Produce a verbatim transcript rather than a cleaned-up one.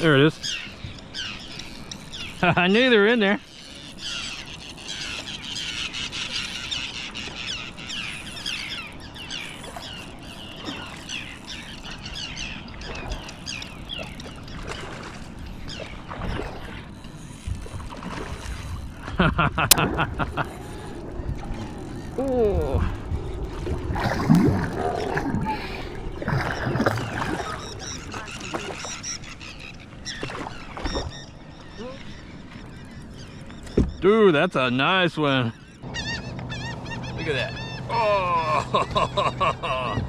There it is. I knew they were in there. Oh. Dude, that's a nice one. Look at that. Oh.